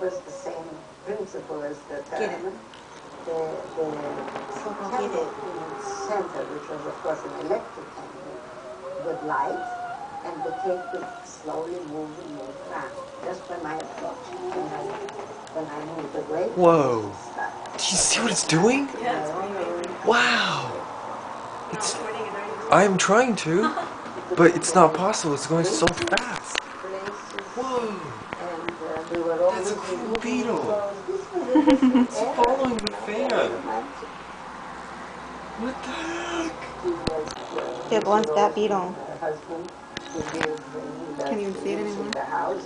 was the same principle as the center, which was of course an electric candle, would light and the cake would slowly move and move around. Just when I approached, when I moved away. Whoa! Do you see what it's doing? Yeah, it's moving. Wow! It's. I'm trying to, but it's not possible. It's going so fast. Whoa! That's a cool beetle. It's following the fan. What the heck? It wants that beetle. Can't even see it anymore.